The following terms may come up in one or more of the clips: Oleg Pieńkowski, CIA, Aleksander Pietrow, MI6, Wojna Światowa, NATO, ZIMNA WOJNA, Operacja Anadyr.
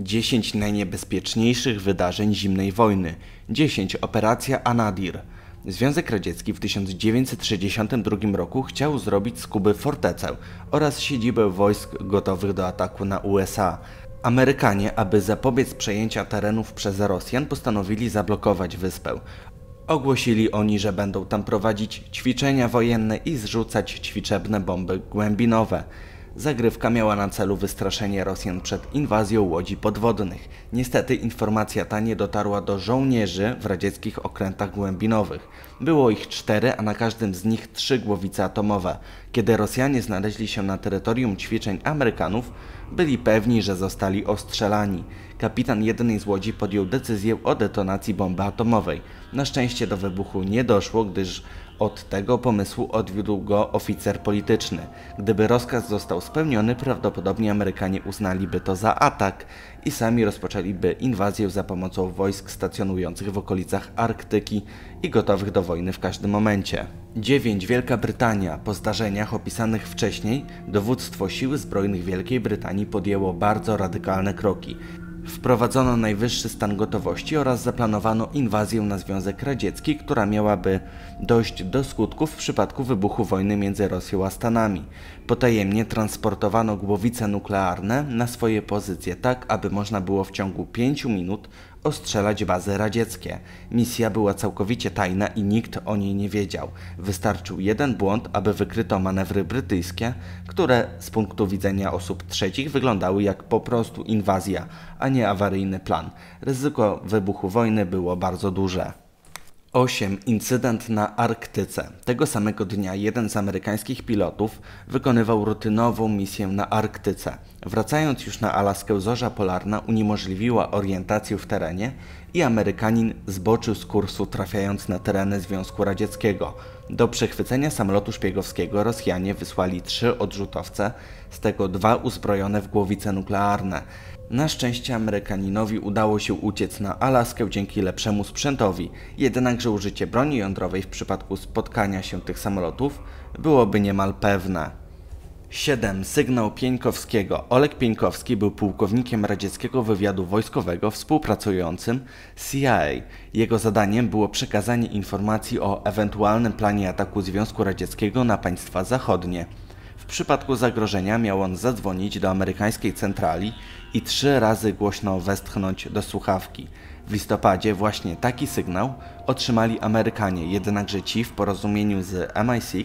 10 najniebezpieczniejszych wydarzeń zimnej wojny. 10. Operacja Anadyr. Związek Radziecki w 1962 roku chciał zrobić z Kuby fortecę oraz siedzibę wojsk gotowych do ataku na USA. Amerykanie, aby zapobiec przejęcia terenów przez Rosjan, postanowili zablokować wyspę. Ogłosili oni, że będą tam prowadzić ćwiczenia wojenne i zrzucać ćwiczebne bomby głębinowe. Zagrywka miała na celu wystraszenie Rosjan przed inwazją łodzi podwodnych. Niestety informacja ta nie dotarła do żołnierzy w radzieckich okrętach głębinowych. Było ich 4, a na każdym z nich 3 głowice atomowe. Kiedy Rosjanie znaleźli się na terytorium ćwiczeń Amerykanów, byli pewni, że zostali ostrzelani. Kapitan jednej z łodzi podjął decyzję o detonacji bomby atomowej. Na szczęście do wybuchu nie doszło, gdyż od tego pomysłu odwiódł go oficer polityczny. Gdyby rozkaz został spełniony, prawdopodobnie Amerykanie uznaliby to za atak i sami rozpoczęliby inwazję za pomocą wojsk stacjonujących w okolicach Arktyki i gotowych do wojny w każdym momencie. 9. Wielka Brytania. Po zdarzeniach opisanych wcześniej, dowództwo Sił Zbrojnych Wielkiej Brytanii podjęło bardzo radykalne kroki. Wprowadzono najwyższy stan gotowości oraz zaplanowano inwazję na Związek Radziecki, która miałaby dojść do skutków w przypadku wybuchu wojny między Rosją a Stanami. Potajemnie transportowano głowice nuklearne na swoje pozycje tak, aby można było w ciągu 5 minut ostrzelać bazy radzieckie. Misja była całkowicie tajna i nikt o niej nie wiedział. Wystarczył jeden błąd, aby wykryto manewry brytyjskie, które z punktu widzenia osób trzecich wyglądały jak po prostu inwazja, a nie awaryjny plan. Ryzyko wybuchu wojny było bardzo duże. 8. Incydent na Arktyce. Tego samego dnia jeden z amerykańskich pilotów wykonywał rutynową misję na Arktyce. Wracając już na Alaskę, zorza polarna uniemożliwiła orientację w terenie i Amerykanin zboczył z kursu, trafiając na tereny Związku Radzieckiego. Do przechwycenia samolotu szpiegowskiego Rosjanie wysłali 3 odrzutowce, z tego 2 uzbrojone w głowice nuklearne. Na szczęście Amerykaninowi udało się uciec na Alaskę dzięki lepszemu sprzętowi, jednakże użycie broni jądrowej w przypadku spotkania się tych samolotów byłoby niemal pewne. 7. Sygnał Pieńkowskiego. Oleg Pieńkowski był pułkownikiem radzieckiego wywiadu wojskowego współpracującym z CIA. Jego zadaniem było przekazanie informacji o ewentualnym planie ataku Związku Radzieckiego na państwa zachodnie. W przypadku zagrożenia miał on zadzwonić do amerykańskiej centrali i 3 razy głośno westchnąć do słuchawki. W listopadzie właśnie taki sygnał otrzymali Amerykanie, jednakże ci w porozumieniu z MI6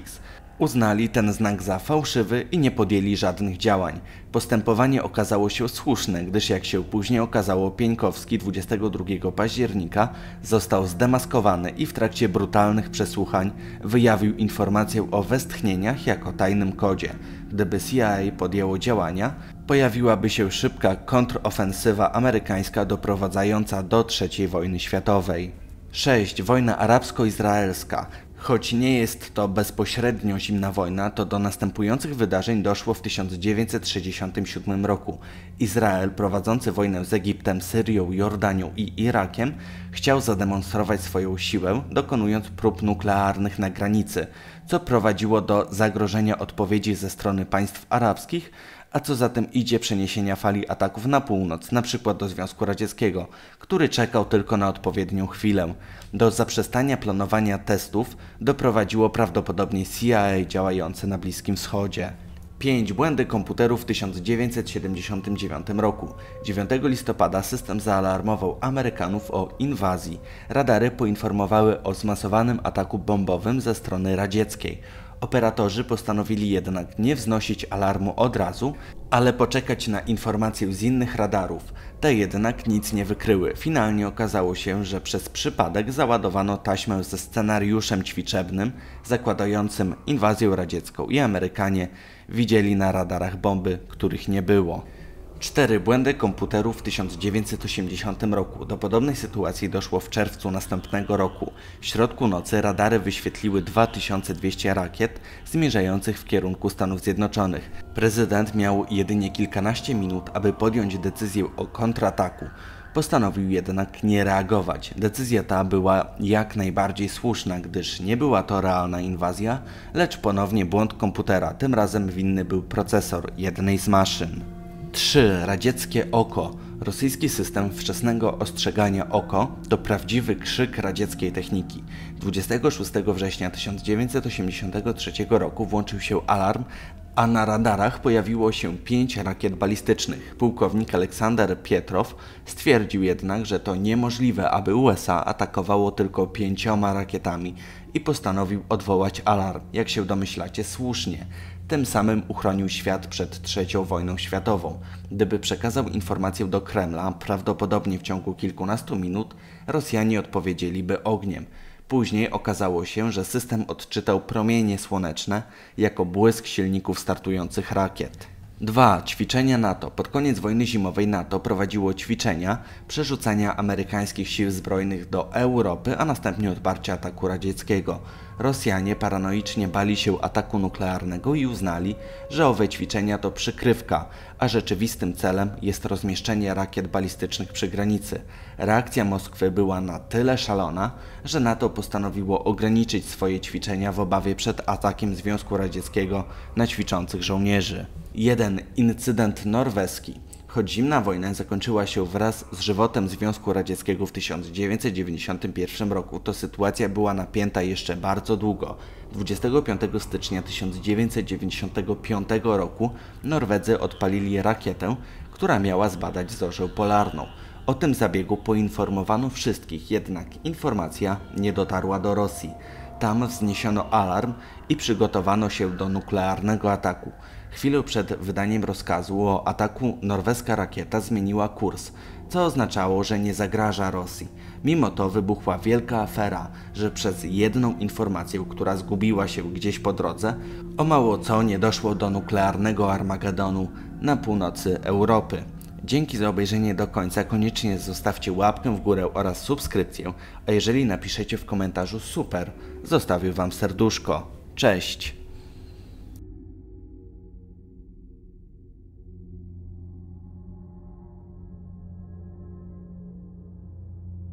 uznali ten znak za fałszywy i nie podjęli żadnych działań. Postępowanie okazało się słuszne, gdyż jak się później okazało, Pieńkowski 22 października został zdemaskowany i w trakcie brutalnych przesłuchań wyjawił informację o westchnieniach jako tajnym kodzie. Gdyby CIA podjęło działania, pojawiłaby się szybka kontrofensywa amerykańska doprowadzająca do III wojny światowej. 6. Wojna arabsko-izraelska. Choć nie jest to bezpośrednio zimna wojna, to do następujących wydarzeń doszło w 1967 roku. Izrael, prowadzący wojnę z Egiptem, Syrią, Jordanią i Irakiem, chciał zademonstrować swoją siłę, dokonując prób nuklearnych na granicy, co prowadziło do zagrożenia odpowiedzi ze strony państw arabskich, a co za tym idzie przeniesienia fali ataków na północ, np. do Związku Radzieckiego, który czekał tylko na odpowiednią chwilę. Do zaprzestania planowania testów doprowadziło prawdopodobnie CIA działające na Bliskim Wschodzie. 5. Błędy komputerów w 1979 roku. 9 listopada system zaalarmował Amerykanów o inwazji. Radary poinformowały o zmasowanym ataku bombowym ze strony radzieckiej. Operatorzy postanowili jednak nie wznosić alarmu od razu, ale poczekać na informację z innych radarów. Te jednak nic nie wykryły. Finalnie okazało się, że przez przypadek załadowano taśmę ze scenariuszem ćwiczebnym zakładającym inwazję radziecką i Amerykanie widzieli na radarach bomby, których nie było. 4. Błędy komputerów w 1980 roku. Do podobnej sytuacji doszło w czerwcu następnego roku. W środku nocy radary wyświetliły 2200 rakiet zmierzających w kierunku Stanów Zjednoczonych. Prezydent miał jedynie kilkanaście minut, aby podjąć decyzję o kontrataku. Postanowił jednak nie reagować. Decyzja ta była jak najbardziej słuszna, gdyż nie była to realna inwazja, lecz ponownie błąd komputera. Tym razem winny był procesor jednej z maszyn. 3. Radzieckie oko. Rosyjski system wczesnego ostrzegania oko to prawdziwy krzyk radzieckiej techniki. 26 września 1983 roku włączył się alarm, a na radarach pojawiło się 5 rakiet balistycznych. Pułkownik Aleksander Pietrow stwierdził jednak, że to niemożliwe, aby USA atakowało tylko 5 rakietami i postanowił odwołać alarm. Jak się domyślacie, słusznie. Tym samym uchronił świat przed III wojną światową. Gdyby przekazał informację do Kremla, prawdopodobnie w ciągu kilkunastu minut Rosjanie odpowiedzieliby ogniem. Później okazało się, że system odczytał promienie słoneczne jako błysk silników startujących rakiet. 2. Ćwiczenia NATO. Pod koniec wojny zimowej NATO prowadziło ćwiczenia przerzucania amerykańskich sił zbrojnych do Europy, a następnie odparcia ataku radzieckiego. Rosjanie paranoicznie bali się ataku nuklearnego i uznali, że owe ćwiczenia to przykrywka, a rzeczywistym celem jest rozmieszczenie rakiet balistycznych przy granicy. Reakcja Moskwy była na tyle szalona, że NATO postanowiło ograniczyć swoje ćwiczenia w obawie przed atakiem Związku Radzieckiego na ćwiczących żołnierzy. 1. Incydent norweski. Choć zimna wojna zakończyła się wraz z żywotem Związku Radzieckiego w 1991 roku, to sytuacja była napięta jeszcze bardzo długo. 25 stycznia 1995 roku Norwedzy odpalili rakietę, która miała zbadać zorzę polarną. O tym zabiegu poinformowano wszystkich, jednak informacja nie dotarła do Rosji. Tam wzniesiono alarm i przygotowano się do nuklearnego ataku. Chwilę przed wydaniem rozkazu o ataku norweska rakieta zmieniła kurs, co oznaczało, że nie zagraża Rosji. Mimo to wybuchła wielka afera, że przez jedną informację, która zgubiła się gdzieś po drodze, o mało co nie doszło do nuklearnego Armagedonu na północy Europy. Dzięki za obejrzenie do końca, koniecznie zostawcie łapkę w górę oraz subskrypcję, a jeżeli napiszecie w komentarzu super, zostawię wam serduszko. Cześć!